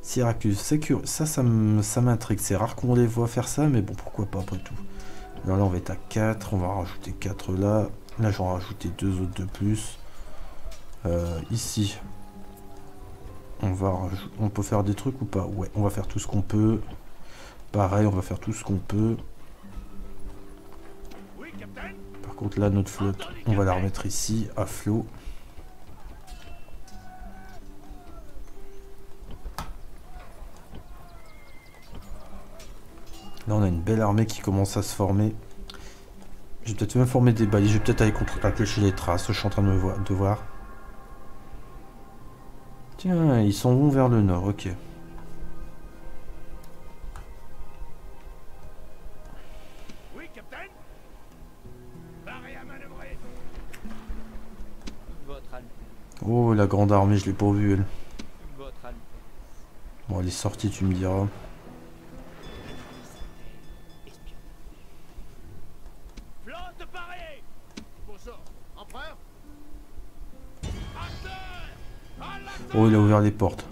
Syracuse. C'est curieux. Ça, ça m'intrigue. C'est rare qu'on les voit faire ça, mais bon, pourquoi pas après tout. Alors là on va être à quatre, on va rajouter quatre là, là j'en vais rajouter deux autres de plus. Euh, ici, on va, on peut faire des trucs ou pas? Ouais, on va faire tout ce qu'on peut. Pareil, on va faire tout ce qu'on peut. Par contre, là, notre flotte, on va la remettre ici, à flot. Là, on a une belle armée qui commence à se former. Je vais peut-être même former des balises. Je vais peut-être aller contre-attaquer chez les Thraces. Je suis en train de me voir, de voir. Tiens, ils s'en vont vers le nord. Ok. Oh, la grande armée, je l'ai pas vue, elle. Bon, elle est sortie, tu me diras. Oh, il a ouvert les portes.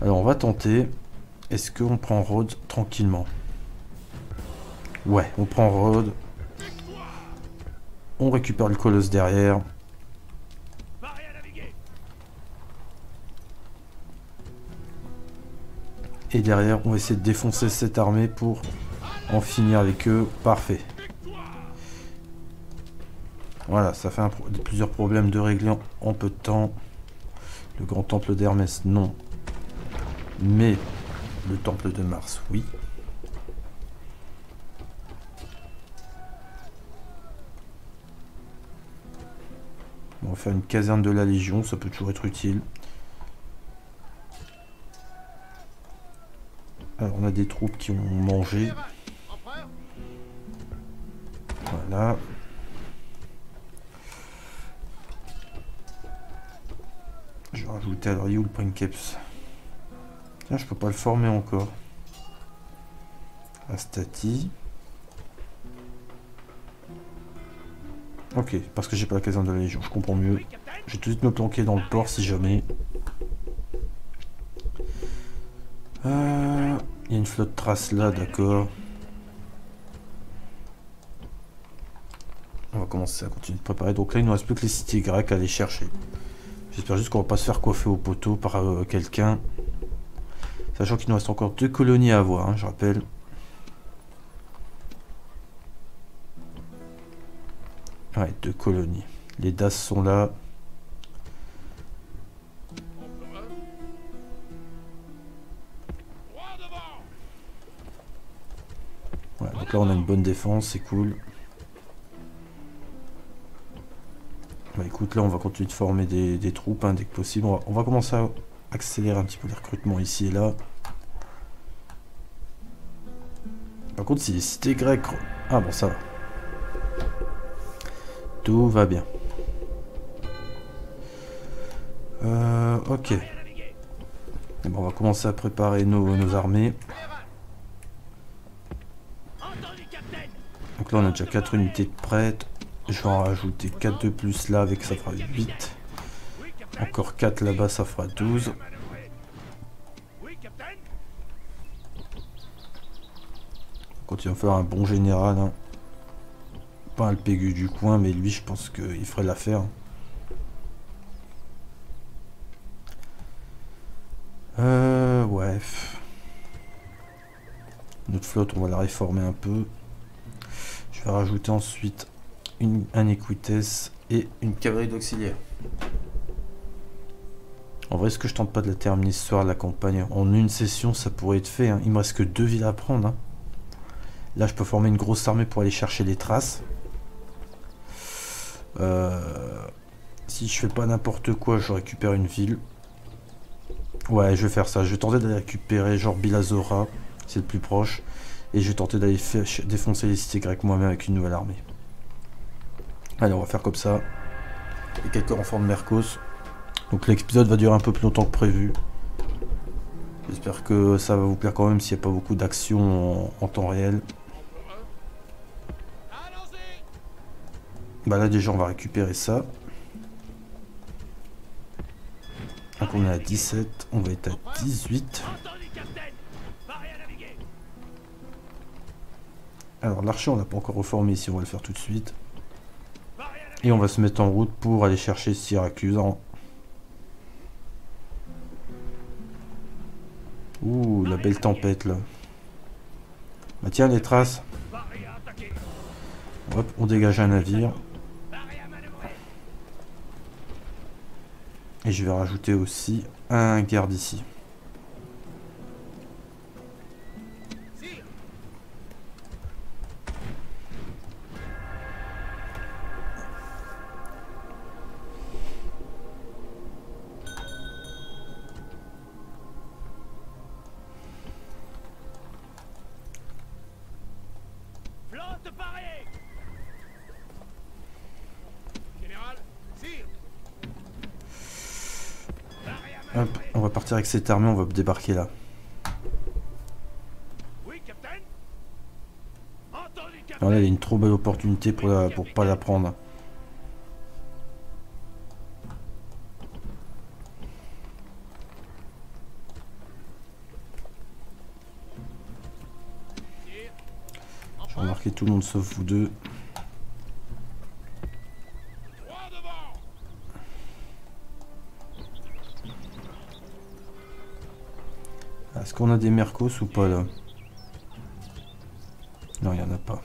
Alors, on va tenter. Est-ce qu'on prend Rhodes tranquillement? Ouais, on prend Rhodes. On récupère le colosse derrière. Et derrière, on va essayer de défoncer cette armée pour en finir avec eux. Parfait. Voilà, ça fait un pro plusieurs problèmes de régler en, en peu de temps. Le grand temple d'Hermès, non. Mais le temple de Mars, oui. On va faire une caserne de la Légion, ça peut toujours être utile. Alors, on a des troupes qui ont mangé. Voilà. Je vais rajouter alors You le Princeps. Tiens, je peux pas le former encore. Astati. Ok, parce que j'ai pas la caserne de la Légion, je comprends mieux. Je vais tout de suite me planquer dans le port si jamais. Euh, il y a une flotte Thrace là, d'accord. On va commencer à continuer de préparer. Donc là, il ne nous reste plus que les cités grecques à aller chercher. J'espère juste qu'on va pas se faire coiffer au poteau par euh, quelqu'un. Sachant qu'il nous reste encore deux colonies à avoir, hein, je rappelle. Ouais, deux colonies. Les Daces sont là. Ouais, donc là on a une bonne défense, c'est cool. Bah écoute, là on va continuer de former des, des troupes hein, dès que possible. On va, on va commencer à accélérer un petit peu les recrutements ici et là. Par contre, si les cités grecques... Ah bon, ça va. Tout va bien. Euh, ok. Et bon, on va commencer à préparer nos, nos armées. Donc là on a déjà quatre unités de prêtres. Je vais en rajouter quatre de plus là, avec ça fera huit. Encore quatre là-bas, ça fera douze. On continue à faire un bon général. Hein. Pas un le pégu du coin, mais lui je pense qu'il ferait l'affaire. Euh, ouais. Notre flotte, on va la réformer un peu. Je vais rajouter ensuite une, un équitesse et une cavalerie d'auxiliaire. En vrai, est-ce que je tente pas de la terminer ce soir, la campagne? En une session, ça pourrait être fait. Hein. Il me reste que deux villes à prendre. Hein. Là, je peux former une grosse armée pour aller chercher les Thraces. Euh, si je fais pas n'importe quoi, je récupère une ville. Ouais, je vais faire ça. Je vais tenter d'aller récupérer genre Bilazora. C'est le plus proche. Et je vais tenter d'aller défoncer les cités grecques moi-même avec une nouvelle armée. Allez, on va faire comme ça. Et quelques renforts de Mercos. Donc l'épisode va durer un peu plus longtemps que prévu. J'espère que ça va vous plaire quand même s'il n'y a pas beaucoup d'actions en, en temps réel. Bah là déjà on va récupérer ça. Donc on est à dix-sept, on va être à dix-huit. Alors l'archer on n'a pas encore reformé ici, on va le faire tout de suite. Et on va se mettre en route pour aller chercher Syracuse. Ouh, la belle tempête là. Bah tiens, les Thraces. Hop, on dégage un navire. Et je vais rajouter aussi un garde ici. Avec cette armée, on va débarquer là. Alors là, il y a une trop belle opportunité pour la, pour pas la prendre. Je vais remarquer tout le monde sauf vous deux. Est-ce qu'on a des mercos ou pas là? Non, il n'y en a pas.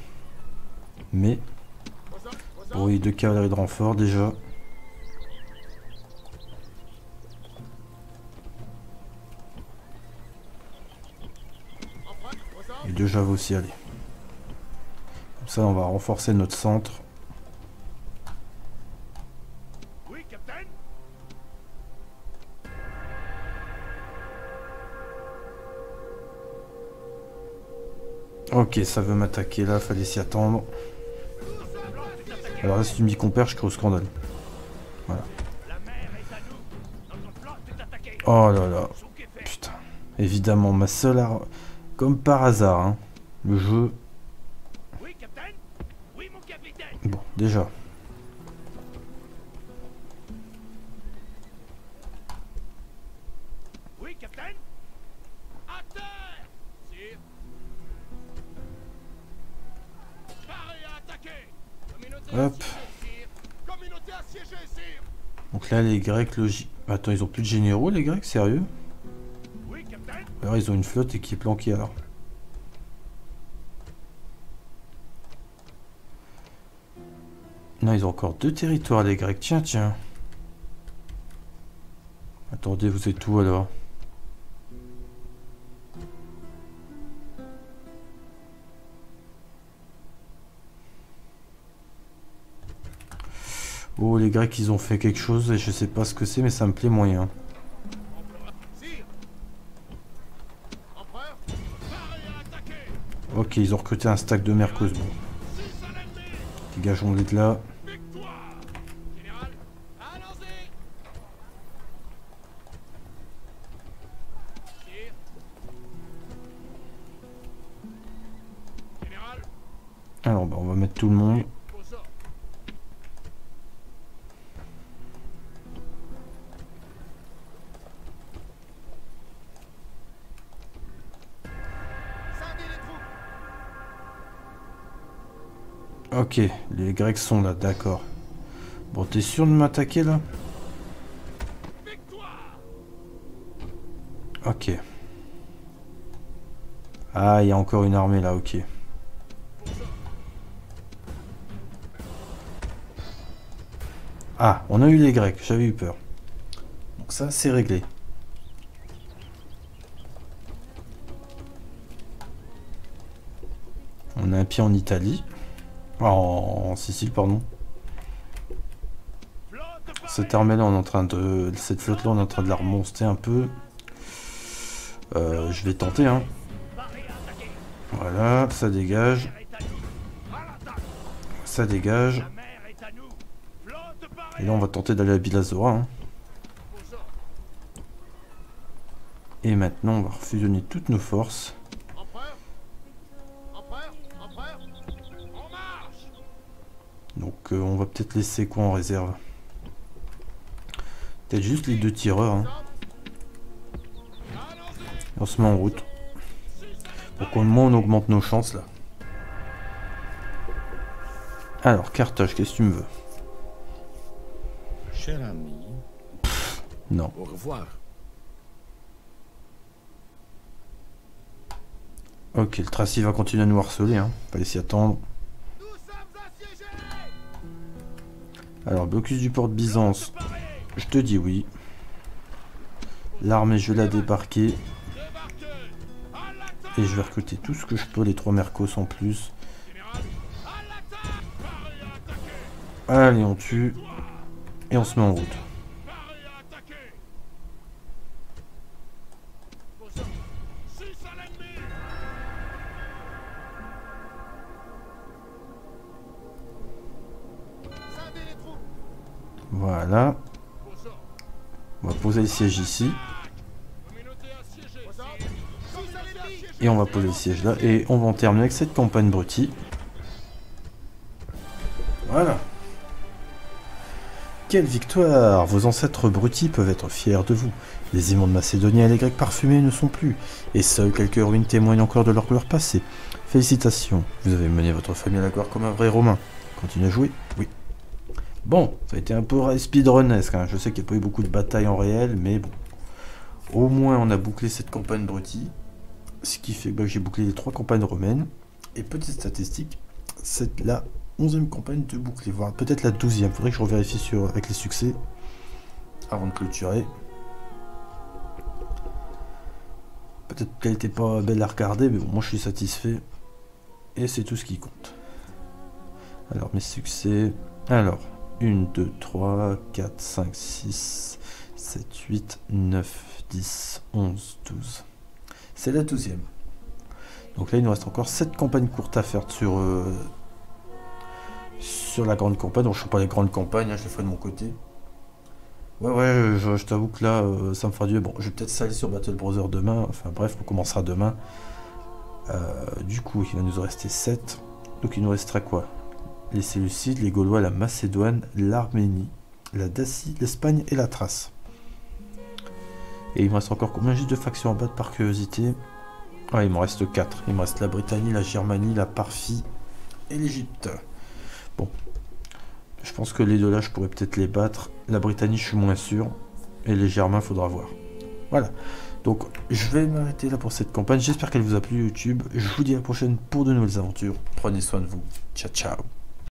Mais bon, il y a deux cavaleries de renfort déjà. Et deux Java aussi, allez. Comme ça, on va renforcer notre centre. Ok, ça veut m'attaquer là, fallait s'y attendre. Alors là, si tu me dis qu'on perd, je crée au scandale. Voilà. Oh là là. Putain. Évidemment, ma seule arme. Comme par hasard, hein. Le jeu. Bon, déjà. Hop. Donc là, les Grecs, logique. Attends, ils ont plus de généraux, les Grecs, sérieux? Alors, ils ont une flotte et qui est planquée, alors. Non, ils ont encore deux territoires, les Grecs. Tiens, tiens. Attendez, vous êtes où, alors? Oh, les Grecs, ils ont fait quelque chose et je sais pas ce que c'est, mais ça me plaît moyen. Ok, ils ont recruté un stack de mercos. Bon. Dégageons-les de là. Alors, bah, on va mettre tout le monde. Ok, les Grecs sont là, d'accord. Bon, t'es sûr de m'attaquer là? Ok. Ah, il y a encore une armée là, ok. Ah, on a eu les Grecs, j'avais eu peur. Donc ça, c'est réglé. On a un pied en Italie. Oh, en Sicile, pardon. Cette armée là, on est en train de. Cette flotte là, on est en train de la remonter un peu. Euh, je vais tenter, hein. Voilà, ça dégage. Ça dégage. Et là, on va tenter d'aller à Bilazora. Hein. Et maintenant, on va refusionner toutes nos forces. Donc euh, on va peut-être laisser quoi en réserve? Peut-être juste les deux tireurs. Hein. Et on se met en route. Donc au moins on augmente nos chances là. Alors Carthage, qu'est-ce que tu me veux? Cher ami. Pff, non. Au revoir. Ok, le Thrace va continuer à nous harceler, hein. Fallait s'y attendre. Alors, blocus du port de Byzance, je te dis oui. L'armée, je l'ai débarquée. Et je vais recruter tout ce que je peux, les trois mercos en plus. Allez, on tue. Et on se met en route. Voilà. On va poser le siège ici. Et on va poser le siège là. Et on va en terminer avec cette campagne Brutii. Voilà. Quelle victoire! Vos ancêtres Brutis peuvent être fiers de vous. Les immondes macédoniens et les grecs parfumés ne sont plus, et seules quelques ruines témoignent encore de leur gloire passée. Félicitations, vous avez mené votre famille à la gloire comme un vrai Romain. Continuez à jouer? Oui. Bon, ça a été un peu speedrunesque, hein. Je sais qu'il n'y a pas eu beaucoup de batailles en réel, mais bon. Au moins on a bouclé cette campagne Brutie, ce qui fait que j'ai bouclé les trois campagnes romaines. Et petite statistique, cette là... onzième campagne de bouclée, voire peut-être la douzième. Faudrait que je revérifie sur, avec les succès avant de clôturer. Peut-être qu'elle n'était pas belle à regarder, mais bon, moi je suis satisfait. Et c'est tout ce qui compte. Alors, mes succès. Alors, un, deux, trois, quatre, cinq, six, sept, huit, neuf, dix, onze, douze. C'est la douzième. Donc là, il nous reste encore sept campagnes courtes à faire sur. Euh, Sur la grande campagne, donc je ne fais pas les grandes campagnes, hein, je les ferai de mon côté. Ouais, ouais, je, je t'avoue que là, euh, ça me fera du. Bon, je vais peut-être saler sur Battle Brothers demain, enfin bref, on commencera demain. Euh, du coup, il va nous rester sept. Donc il nous restera quoi? Les Sélucides, les Gaulois, la Macédoine, l'Arménie, la Dacie, l'Espagne et la Thrace. Et il me reste encore combien juste de factions à battre par curiosité? Ah, il me reste quatre. Il me reste la Britannie, la Germanie, la Parfie et l'Égypte. Bon, je pense que les deux là, je pourrais peut-être les battre. La Britannie, je suis moins sûr. Et les Germains, faudra voir. Voilà. Donc, je vais m'arrêter là pour cette campagne. J'espère qu'elle vous a plu, YouTube. Je vous dis à la prochaine pour de nouvelles aventures. Prenez soin de vous. Ciao, ciao.